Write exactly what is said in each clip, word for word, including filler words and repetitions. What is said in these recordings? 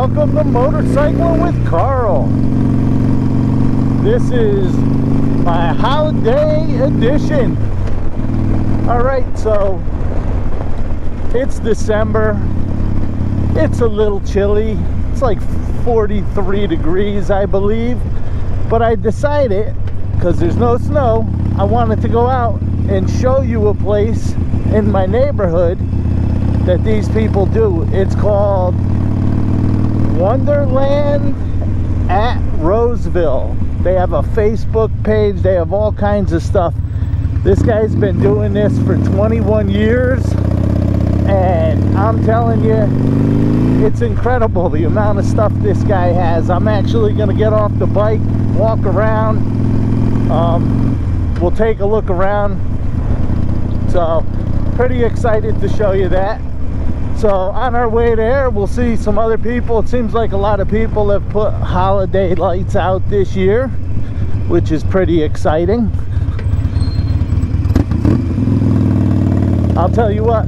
Welcome to Motorcycling with Carl. This is my holiday edition. Alright, so it's December. It's a little chilly. It's like forty-three degrees, I believe. But I decided, because there's no snow, I wanted to go out and show you a place in my neighborhood that these people do. It's called Wonderland at Roseville. They have a Facebook page. They have all kinds of stuff. This guy's been doing this for twenty-one years, and I'm telling you, it's incredible the amount of stuff this guy has. I'm actually gonna get off the bike, walk around. Um, we'll take a look around. So pretty excited to show you that. So on our way there, we'll see some other people. It seems like a lot of people have put holiday lights out this year, which is pretty exciting. I'll tell you what,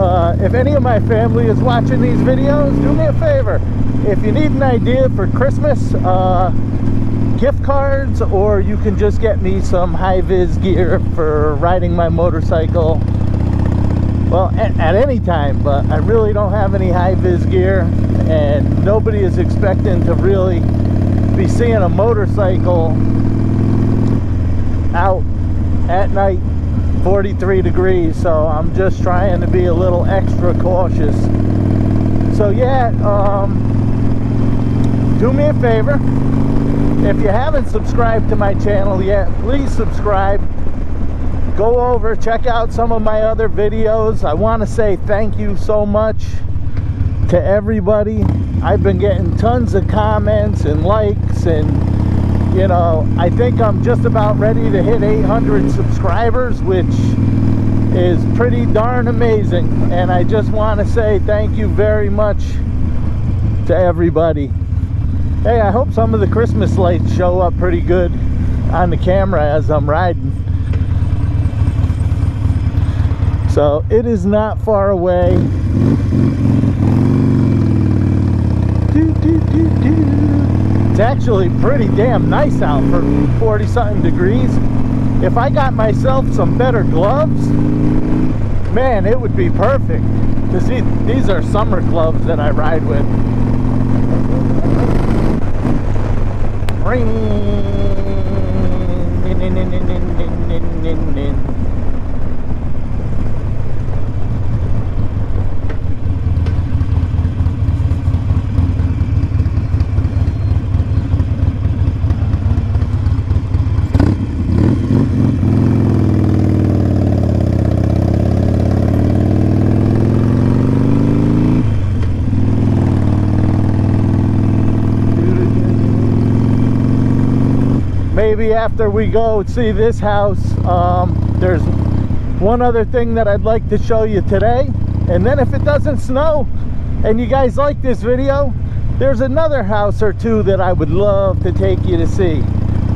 uh, if any of my family is watching these videos, do me a favor. If you need an idea for Christmas, uh, gift cards, or you can just get me some high-vis gear for riding my motorcycle. Well, at, at any time, but I really don't have any high-vis gear, and nobody is expecting to really be seeing a motorcycle out at night, forty-three degrees, so I'm just trying to be a little extra cautious. So yeah, um, do me a favor. If you haven't subscribed to my channel yet, please subscribe. Go over, check out some of my other videos. I want to say thank you so much to everybody. I've been getting tons of comments and likes, and you know, I think I'm just about ready to hit eight hundred subscribers, which is pretty darn amazing. And I just want to say thank you very much to everybody. Hey, I hope some of the Christmas lights show up pretty good on the camera as I'm riding. So it is not far away. Doo, doo, doo, doo. It's actually pretty damn nice out for forty something degrees. If I got myself some better gloves, man, it would be perfect. Because these are summer gloves that I ride with. Ring. Maybe after we go see this house, um, there's one other thing that I'd like to show you today. And then if it doesn't snow and you guys like this video, there's another house or two that I would love to take you to see.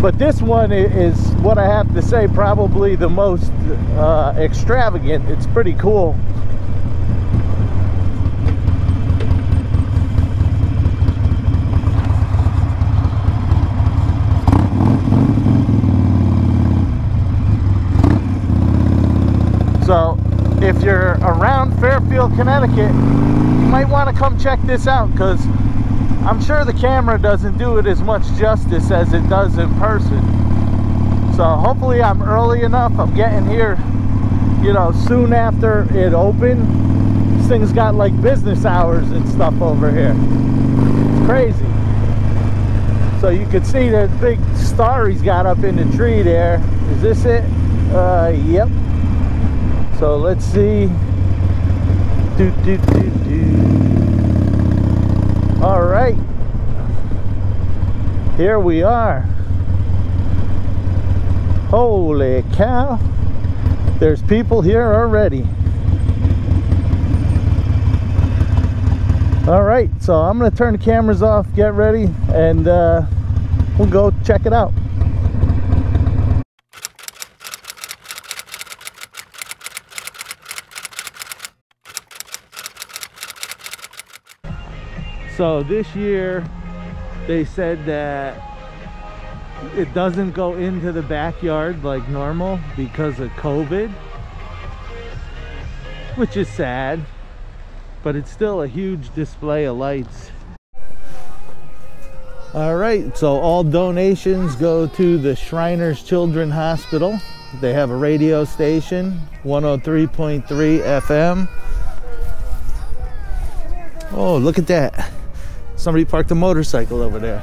But this one is what I have to say probably the most uh, extravagant. It's pretty cool. So if you're around Fairfield, Connecticut, you might want to come check this out, because I'm sure the camera doesn't do it as much justice as it does in person. So hopefully I'm early enough. I'm getting here, you know, soon after it opened. This thing's got like business hours and stuff over here. It's crazy. So you can see that big star he's got up in the tree there. Is this it? Uh, yep. So let's see. Do, do, do, do. All right. Here we are. Holy cow. There's people here already. All right. So I'm going to turn the cameras off, get ready, and uh, we'll go check it out. So this year they said that it doesn't go into the backyard like normal because of COVID, which is sad, but it's still a huge display of lights. All right, so all donations go to the Shriners Children's Hospital. They have a radio station, one oh three point three F M. Oh, look at that. Somebody parked a motorcycle over there.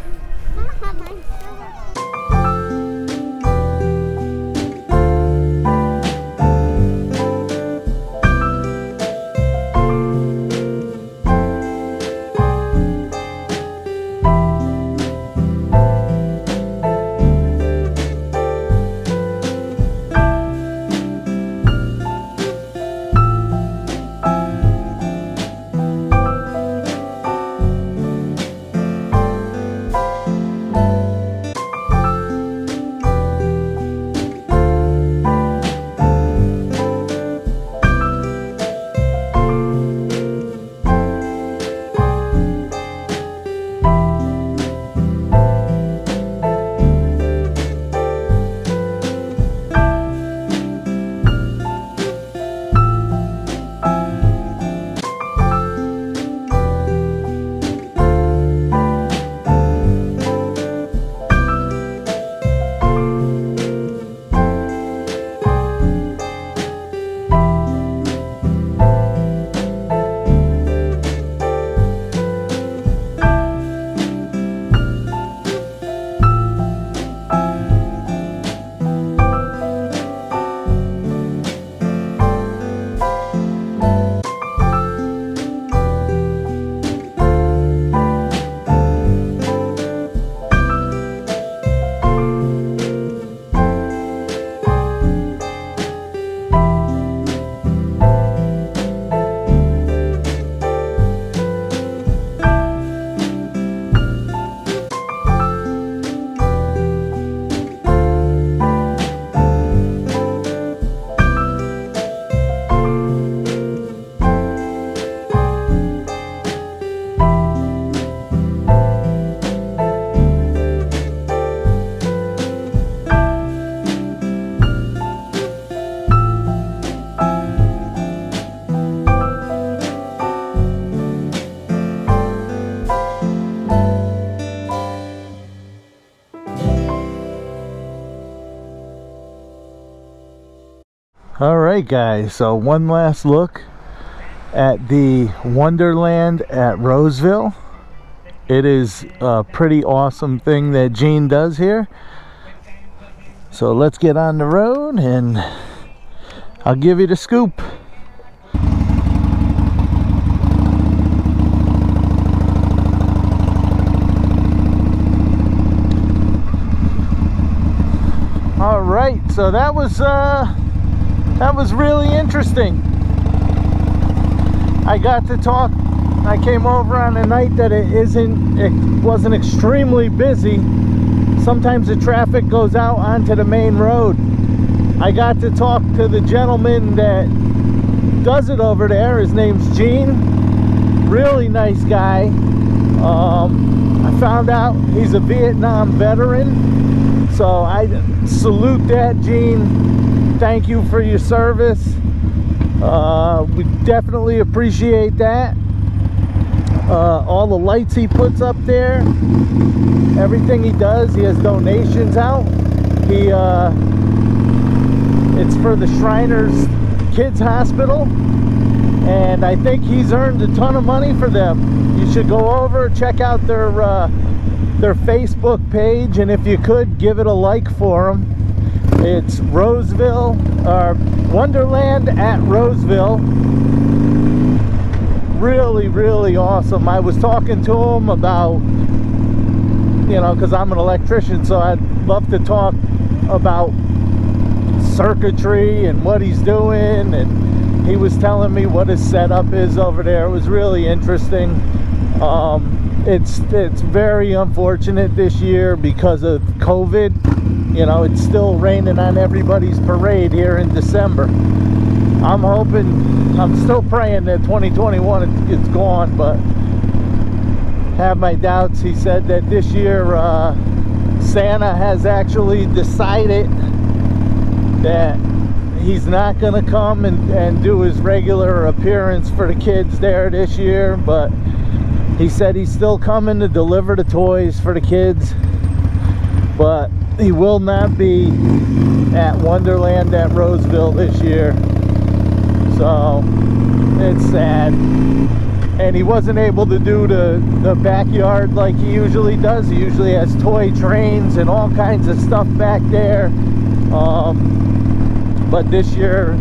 Alright guys, so one last look at the Wonderland at Roseville. It is a pretty awesome thing that Gene does here. So let's get on the road and I'll give you the scoop. Alright, so that was uh that was really interesting. I got to talk. I came over on a night that it isn't, it wasn't extremely busy. Sometimes the traffic goes out onto the main road. I got to talk to the gentleman that does it over there. His name's Gene. Really nice guy. Um, I found out he's a Vietnam veteran. So I salute that, Gene. Thank you for your service. Uh, we definitely appreciate that. Uh, all the lights he puts up there, everything he does, he has donations out. He, uh, it's for the Shriners Kids Hospital, and I think he's earned a ton of money for them. You should go over, check out their uh, their Facebook page, and if you could, give it a like for them. It's Roseville, or Wonderland at Roseville. Really, really awesome. I was talking to him about, you know, because I'm an electrician, so I'd love to talk about circuitry and what he's doing. And he was telling me what his setup is over there. It was really interesting. Um, it's, it's very unfortunate this year because of COVID. You know, it's still raining on everybody's parade here in December. I'm hoping, I'm still praying that twenty twenty-one it's gone, but have my doubts. He said that this year uh, Santa has actually decided that he's not going to come and, and do his regular appearance for the kids there this year, but he said he's still coming to deliver the toys for the kids, but he will not be at Wonderland at Roseville this year. So it's sad. And he wasn't able to do the, the backyard like he usually does. He usually has toy trains and all kinds of stuff back there. Um, but this year,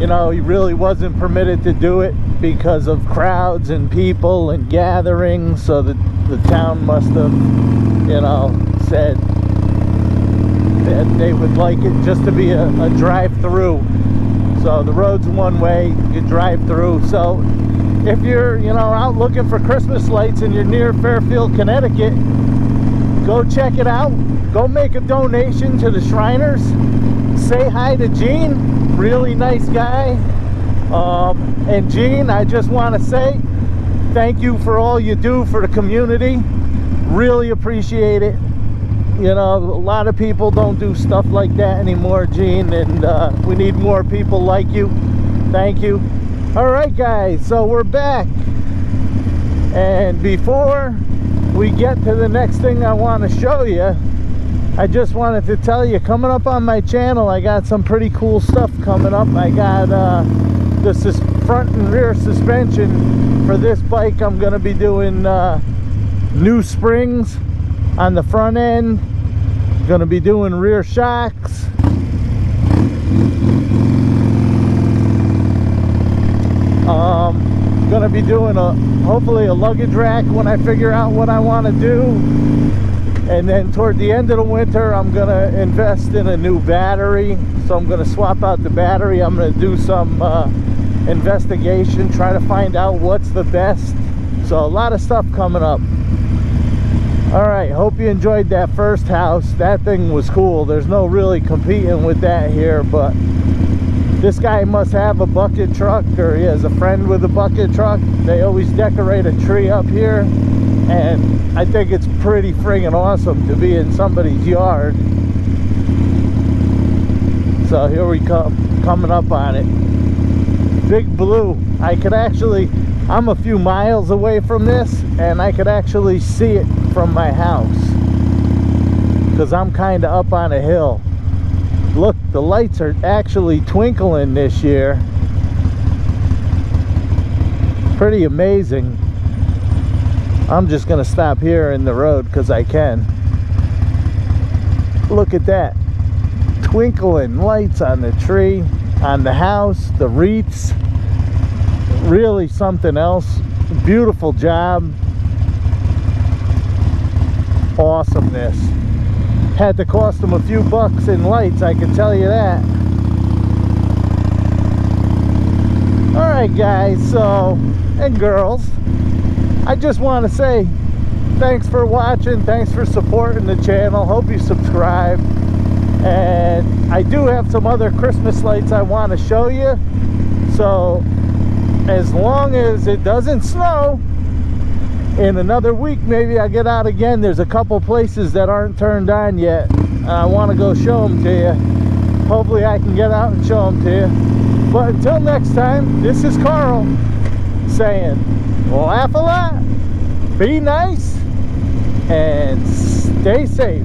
you know, he really wasn't permitted to do it because of crowds and people and gatherings, so the, the town must have, you know, said that they would like it just to be a, a drive-through. So the road's one way, you drive through. So if you're, you know, out looking for Christmas lights and you're near Fairfield, Connecticut, go check it out. Go make a donation to the Shriners. Say hi to Gene, really nice guy. Um, and Gene, I just want to say thank you for all you do for the community. Really appreciate it. You know, a lot of people don't do stuff like that anymore, Gene, and uh, we need more people like you. Thank you. All right, guys, so we're back. And before we get to the next thing I want to show you, I just wanted to tell you, coming up on my channel, I got some pretty cool stuff coming up. I got uh, the front and rear suspension for this bike. I'm going to be doing uh, new springs on the front end. Going to be doing rear shocks. Um, going to be doing a hopefully a luggage rack when I figure out what I want to do. And then toward the end of the winter, I'm going to invest in a new battery. So I'm going to swap out the battery. I'm going to do some uh, investigation, try to find out what's the best. So a lot of stuff coming up. All right, hope you enjoyed that first house. That thing was cool. There's no really competing with that here, but this guy must have a bucket truck, or he has a friend with a bucket truck. They always decorate a tree up here. And I think it's pretty friggin' awesome to be in somebody's yard. So here we come, coming up on it. Big Blue. I could actually, I'm a few miles away from this, and I could actually see it from my house, because I'm kind of up on a hill. Look, the lights are actually twinkling this year. Pretty amazing. I'm just gonna stop here in the road because I can. Look at that. Twinkling lights on the tree, on the house, the wreaths. Really something else. Beautiful job. Awesomeness. Had to cost them a few bucks in lights, I can tell you that. Alright guys, so, and girls, I just want to say thanks for watching, thanks for supporting the channel, hope you subscribe. And I do have some other Christmas lights I want to show you, so as long as it doesn't snow, in another week maybe I'll get out again. There's a couple places that aren't turned on yet. I want to go show them to you. Hopefully I can get out and show them to you. But until next time, this is Carl saying, laugh a lot, be nice, and stay safe.